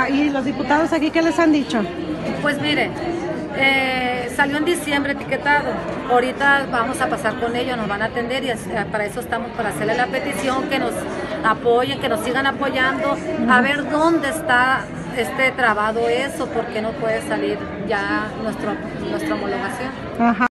Ajá, ¿y los diputados aquí qué les han dicho? Pues mire, salió en diciembre etiquetado, ahorita vamos a pasar con ellos, nos van a atender y para eso estamos, para hacerle la petición, que nos apoyen, que nos sigan apoyando, a ver dónde está trabado eso, porque no puede salir ya nuestra homologación. Ajá.